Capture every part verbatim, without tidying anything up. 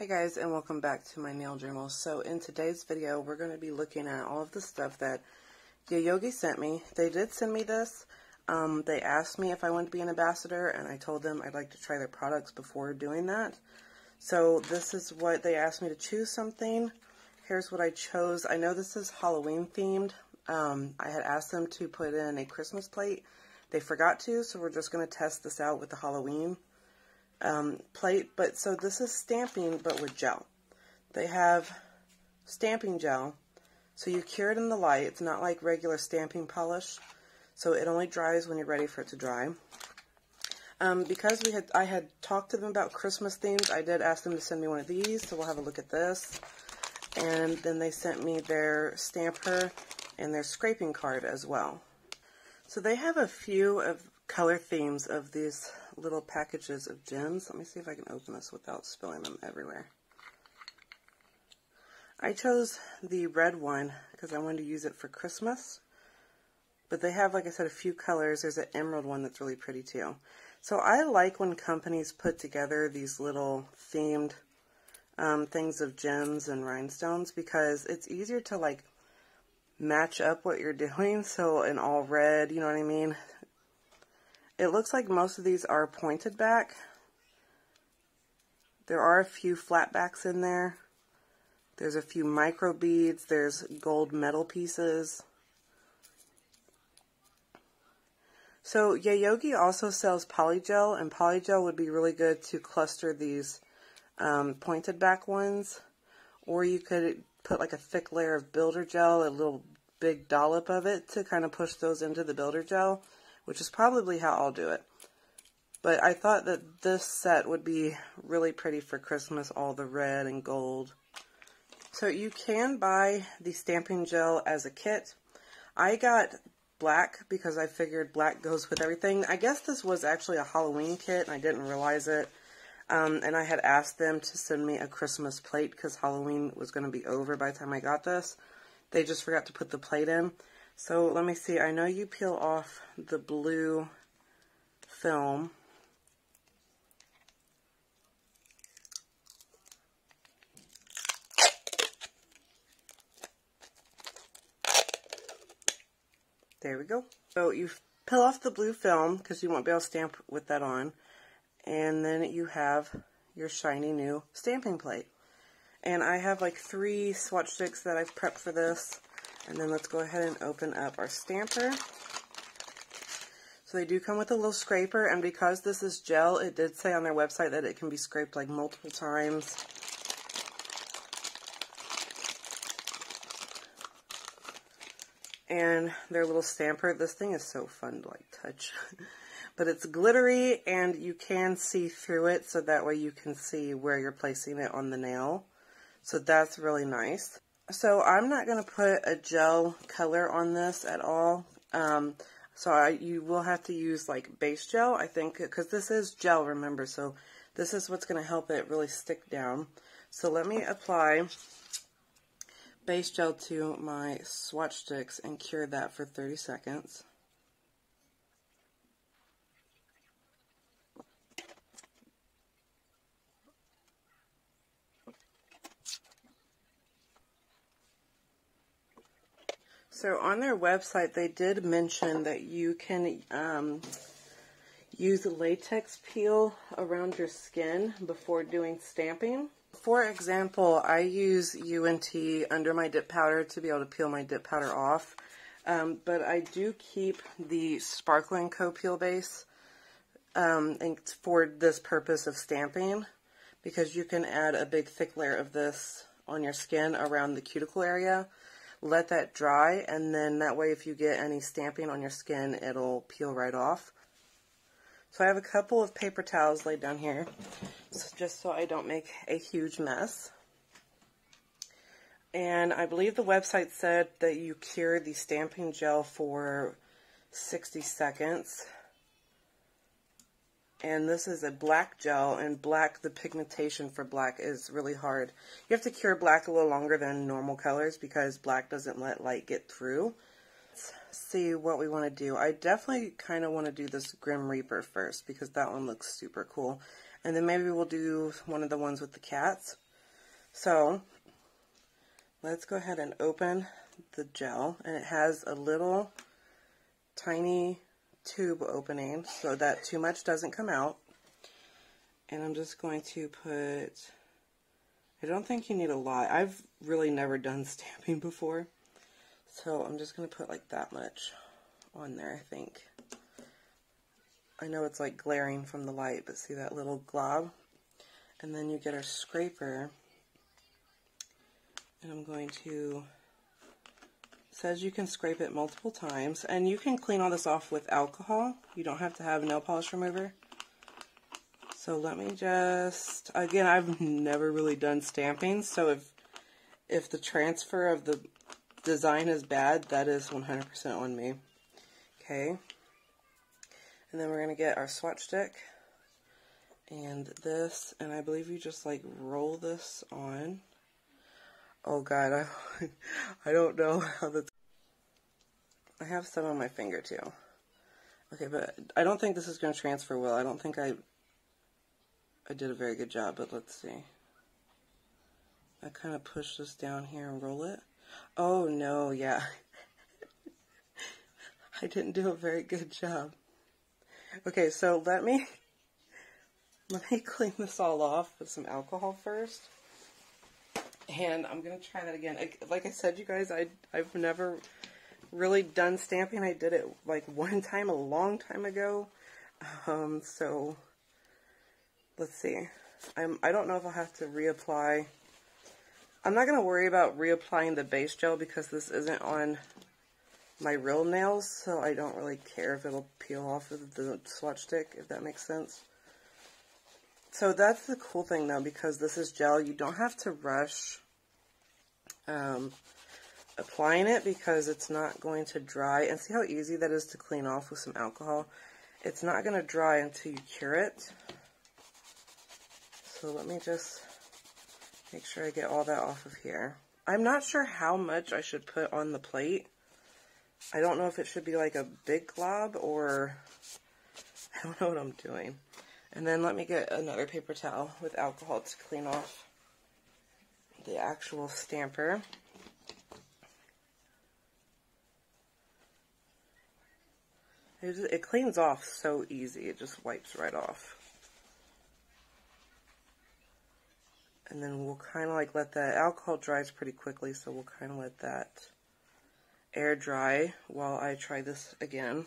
Hey guys, and welcome back to my nail journal. So in today's video we're going to be looking at all of the stuff that YAYOGE sent me. They did send me this. Um, they asked me if I wanted to be an ambassador, and I told them I'd like to try their products before doing that. So this is what they asked me to choose something. Here's what I chose. I know this is Halloween themed. Um, I had asked them to put in a Christmas plate. They forgot to, so we're just going to test this out with the Halloween um, plate. But so this is stamping, but with gel. They have stamping gel. So you cure it in the light. It's not like regular stamping polish. So it only dries when you're ready for it to dry. Um, because we had, I had talked to them about Christmas themes, I did ask them to send me one of these, so we'll have a look at this. And then they sent me their stamper and their scraping card as well. So they have a few of color themes of these little packages of gems. Let me see if I can open this without spilling them everywhere. I chose the red one because I wanted to use it for Christmas. But they have, like I said, a few colors. There's an emerald one that's really pretty too. So I like when companies put together these little themed um, things of gems and rhinestones, because it's easier to like match up what you're doing. So in all red, you know what I mean? It looks like most of these are pointed back. There are a few flat backs in there. There's a few micro beads. There's gold metal pieces. So YAYOGE also sells polygel, and polygel would be really good to cluster these um, pointed back ones. Or you could put like a thick layer of builder gel, a little big dollop of it, to kind of push those into the builder gel, which is probably how I'll do it. But I thought that this set would be really pretty for Christmas, all the red and gold. So you can buy the stamping gel as a kit. I got black because I figured black goes with everything. I guess this was actually a Halloween kit and I didn't realize it. Um, and I had asked them to send me a Christmas plate because Halloween was going to be over by the time I got this. They just forgot to put the plate in. So let me see. I know you peel off the blue film. There we go. So you peel off the blue film because you won't be able to stamp with that on. And then you have your shiny new stamping plate. And I have like three swatch sticks that I've prepped for this. And then let's go ahead and open up our stamper. So they do come with a little scraper, and because this is gel, it did say on their website that it can be scraped like multiple times. And their little stamper, this thing is so fun to like touch. But it's glittery and you can see through it, so that way you can see where you're placing it on the nail. So that's really nice. So I'm not going to put a gel color on this at all. Um, so I, you will have to use like base gel, I think, because this is gel, remember. So this is what's going to help it really stick down. So let me apply base gel to my swatch sticks and cure that for thirty seconds. So on their website, they did mention that you can um, use latex peel around your skin before doing stamping. For example, I use U N T under my dip powder to be able to peel my dip powder off, um, but I do keep the Sparkling Co-Peel Base um, and for this purpose of stamping, because you can add a big thick layer of this on your skin around the cuticle area. Let that dry, and then that way if you get any stamping on your skin, it'll peel right off. So I have a couple of paper towels laid down here, just so I don't make a huge mess. And I believe the website said that you cure the stamping gel for sixty seconds. And this is a black gel, and black, the pigmentation for black is really hard. You have to cure black a little longer than normal colors because black doesn't let light get through. Let's see what we want to do. I definitely kind of want to do this Grim Reaper first because that one looks super cool. And then maybe we'll do one of the ones with the cats. So let's go ahead and open the gel, and it has a little tiny tube opening so that too much doesn't come out. And I'm just going to put, I don't think you need a lot. I've really never done stamping before, so I'm just going to put like that much on there, I think. I know it's like glaring from the light, but see that little glob? And then you get our scraper, and I'm going to, it says you can scrape it multiple times, and you can clean all this off with alcohol. You don't have to have nail polish remover. So let me just, again, I've never really done stamping, so if if the transfer of the design is bad, that is one hundred percent on me. Okay. And then we're going to get our swatch stick and this, and I believe you just like roll this on. Oh God, I, I don't know how that's, I have some on my finger too. Okay, but I don't think this is going to transfer well. I don't think I I did a very good job, but let's see. I kind of push this down here and roll it. Oh no, yeah. I didn't do a very good job. Okay, so let me, let me clean this all off with some alcohol first. And I'm going to try that again. Like I said, you guys, I, I've never really done stamping. I did it like one time a long time ago. Um, so... Let's see. I'm, I don't know if I'll have to reapply. I'm not going to worry about reapplying the base gel because this isn't on my real nails, so I don't really care if it'll peel off of the swatch stick, if that makes sense. So that's the cool thing, though, because this is gel. You don't have to rush um, applying it because it's not going to dry. And see how easy that is to clean off with some alcohol? It's not going to dry until you cure it. So let me just make sure I get all that off of here. I'm not sure how much I should put on the plate. I don't know if it should be like a big glob or I don't know what I'm doing. And then let me get another paper towel with alcohol to clean off the actual stamper. It, just, it cleans off so easy. It just wipes right off. And then we'll kind of like let that, alcohol dries pretty quickly, so we'll kind of let that air dry while I try this again.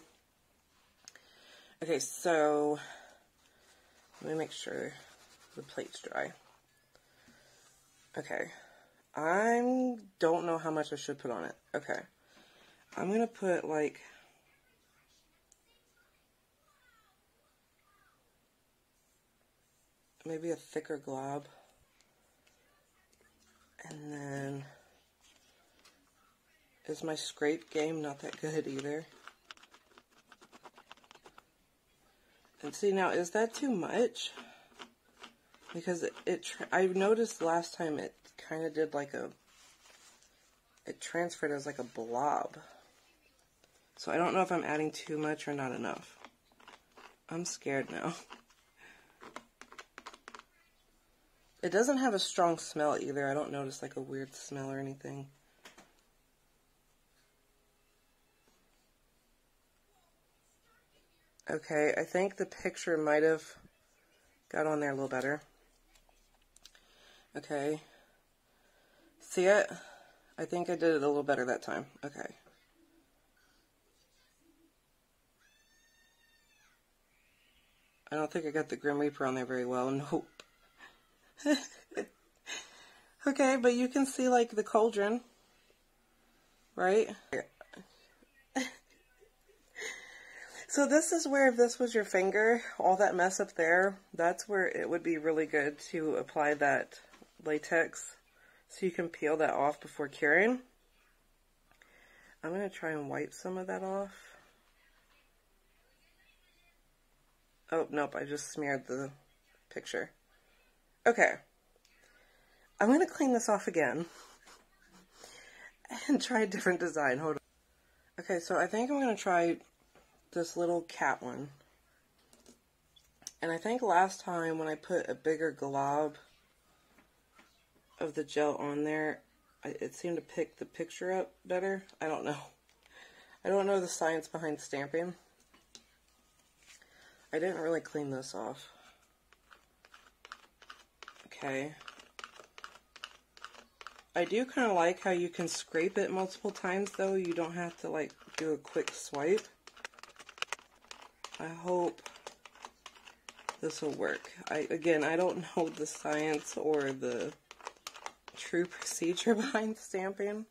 Okay, so let me make sure the plate's dry. Okay, I don't know how much I should put on it. Okay, I'm going to put like, maybe a thicker glob. And then, is my scrape game not that good either? And see now, is that too much? Because it, it I noticed last time it kind of did like a, it transferred as like a blob. So I don't know if I'm adding too much or not enough. I'm scared now. It doesn't have a strong smell either. I don't notice like a weird smell or anything. Okay, I think the picture might have got on there a little better. Okay. See it? I think I did it a little better that time. Okay. I don't think I got the Grim Reaper on there very well. Nope. Okay, but you can see like the cauldron, right? So this is where, if this was your finger, all that mess up there, that's where it would be really good to apply that latex so you can peel that off before curing. I'm going to try and wipe some of that off. Oh, nope, I just smeared the picture. Okay, I'm going to clean this off again and try a different design. Hold on. Okay, so I think I'm going to try this little cat one. And I think last time when I put a bigger glob of the gel on there, it seemed to pick the picture up better. I don't know. I don't know the science behind stamping. I didn't really clean this off. Okay. I do kind of like how you can scrape it multiple times though. You don't have to like do a quick swipe. I hope this will work. I again, I don't know the science or the true procedure behind stamping.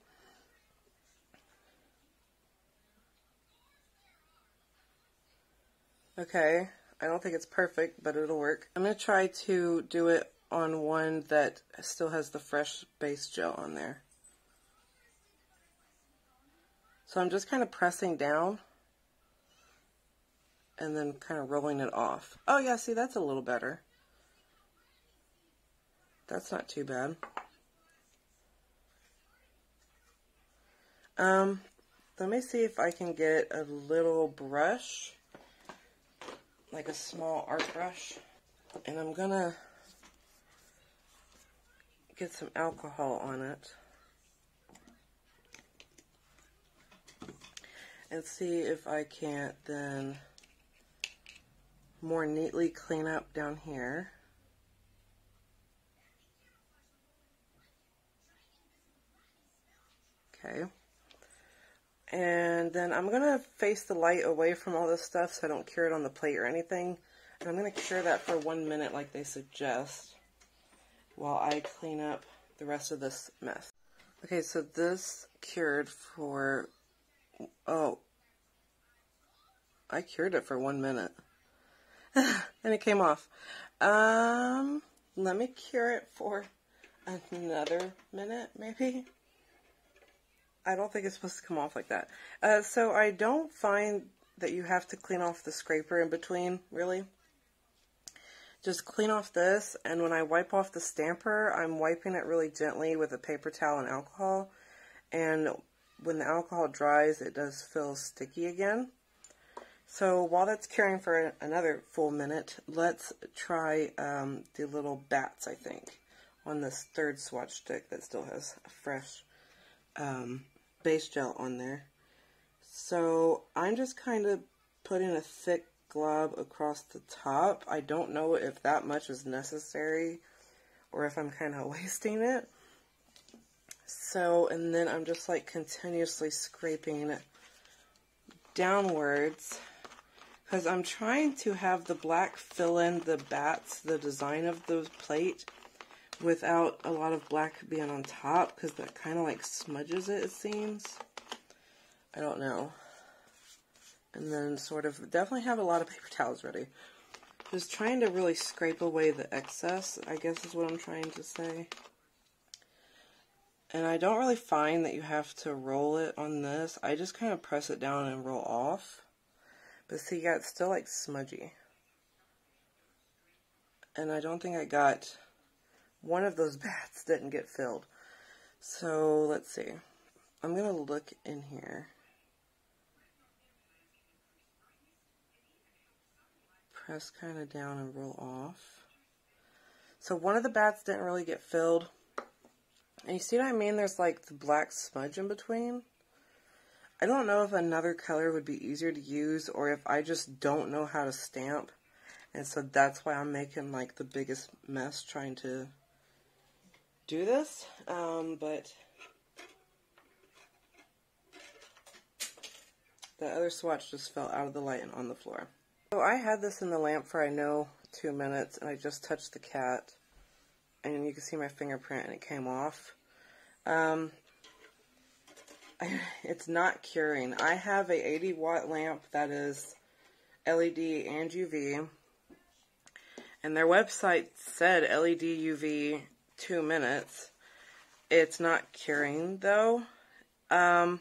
Okay, I don't think it's perfect, but it'll work. I'm going to try to do it on one that still has the fresh base gel on there. So I'm just kind of pressing down and then kind of rolling it off. Oh yeah, see, that's a little better. That's not too bad. Um, let me see if I can get a little brush, like a small art brush, and I'm gonna get some alcohol on it and see if I can't then more neatly clean up down here. Okay. And then I'm going to face the light away from all this stuff so I don't cure it on the plate or anything. And I'm going to cure that for one minute like they suggest while I clean up the rest of this mess. Okay, so this cured for, oh, I cured it for one minute. And it came off. Um, let me cure it for another minute maybe. I don't think it's supposed to come off like that. Uh, so I don't find that you have to clean off the scraper in between, really. Just clean off this, and when I wipe off the stamper, I'm wiping it really gently with a paper towel and alcohol. And when the alcohol dries, it does feel sticky again. So while that's curing for another full minute, let's try um, the little bats, I think, on this third swatch stick that still has a fresh um, base gel on there. So I'm just kind of putting a thick glob across the top. I don't know if that much is necessary or if I'm kind of wasting it. So, and then I'm just like continuously scraping downwards because I'm trying to have the black fill in the bats, the design of the plate, without a lot of black being on top, because that kind of like smudges it, it seems. I don't know. And then sort of, definitely have a lot of paper towels ready. Just trying to really scrape away the excess, I guess is what I'm trying to say. And I don't really find that you have to roll it on this. I just kind of press it down and roll off. But see, yeah, it's still like smudgy. And I don't think I got... one of those bats didn't get filled. So, let's see. I'm going to look in here. Press kind of down and roll off. So, one of the bats didn't really get filled. And you see what I mean? There's like the black smudge in between. I don't know if another color would be easier to use or if I just don't know how to stamp. And so that's why I'm making like the biggest mess trying to do this, um, but the other swatch just fell out of the light and on the floor. So I had this in the lamp for, I know, two minutes, and I just touched the cat, and you can see my fingerprint, and it came off. Um, I, it's not curing. I have a eighty watt lamp that is L E D and U V, and their website said L E D U V two minutes. It's not curing though. Um,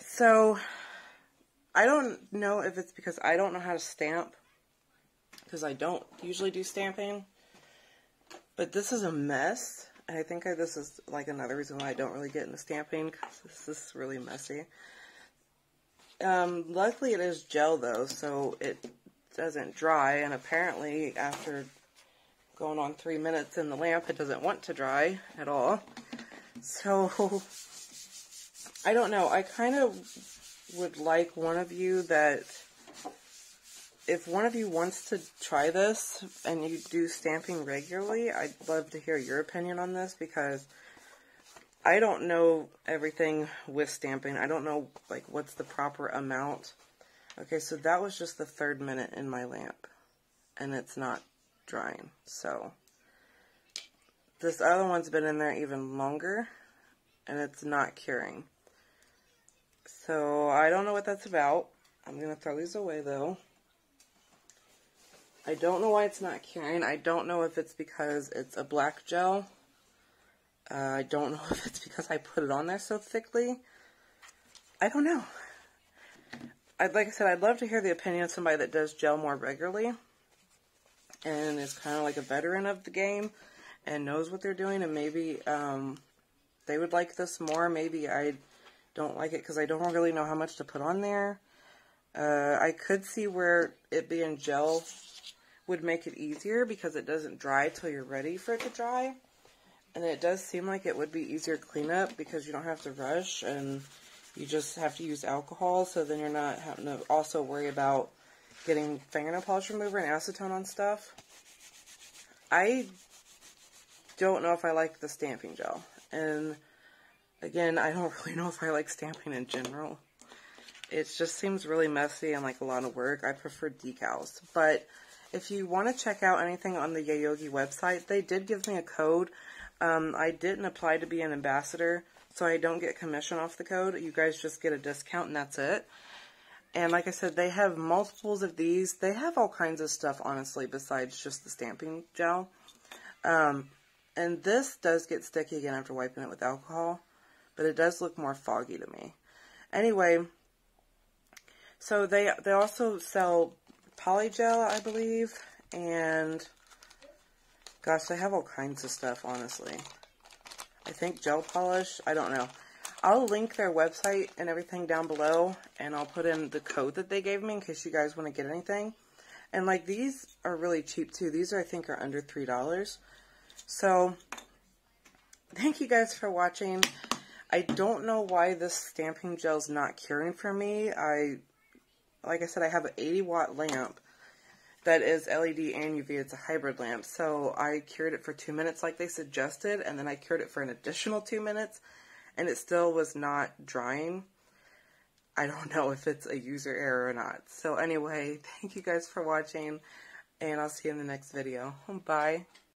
so I don't know if it's because I don't know how to stamp, because I don't usually do stamping, but this is a mess. And I think I, this is like another reason why I don't really get into stamping, because this is really messy. Um, luckily it is gel though, so it doesn't dry, and apparently after going on three minutes in the lamp. It doesn't want to dry at all. So, I don't know. I kind of would like one of you that, if one of you wants to try this and you do stamping regularly, I'd love to hear your opinion on this, because I don't know everything with stamping. I don't know, like, what's the proper amount. Okay, so that was just the third minute in my lamp, and it's not drying. So this other one's been in there even longer, and it's not curing. So I don't know what that's about. I'm going to throw these away, though. I don't know why it's not curing. I don't know if it's because it's a black gel. Uh, I don't know if it's because I put it on there so thickly. I don't know. I'd, like I said, I'd love to hear the opinion of somebody that does gel more regularly and is kind of like a veteran of the game and knows what they're doing, and maybe um, they would like this more. Maybe I don't like it because I don't really know how much to put on there. Uh, I could see where it being gel would make it easier, because it doesn't dry till you're ready for it to dry. And it does seem like it would be easier cleanup, because you don't have to rush and you just have to use alcohol, so then you're not having to also worry about getting fingernail polish remover and acetone on stuff. I don't know if I like the stamping gel. And again, I don't really know if I like stamping in general. It just seems really messy and like a lot of work. I prefer decals. But if you want to check out anything on the YAYOGE website, they did give me a code. Um, I didn't apply to be an ambassador, so I don't get commission off the code. You guys just get a discount, and that's it. And like I said, they have multiples of these. They have all kinds of stuff, honestly, besides just the stamping gel. Um, and this does get sticky again after wiping it with alcohol, but it does look more foggy to me. Anyway, so they, they also sell polygel, I believe, and gosh, they have all kinds of stuff, honestly. I think gel polish, I don't know. I'll link their website and everything down below, and I'll put in the code that they gave me in case you guys want to get anything. And like, these are really cheap too. These are, I think, are under three dollars. So thank you guys for watching. I don't know why this stamping gel is not curing for me. I Like I said, I have an eighty watt lamp that is L E D and U V. It's a hybrid lamp. So I cured it for two minutes like they suggested, and then I cured it for an additional two minutes, and it still was not drying. I don't know if it's a user error or not. So anyway, thank you guys for watching, and I'll see you in the next video. Bye.